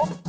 What?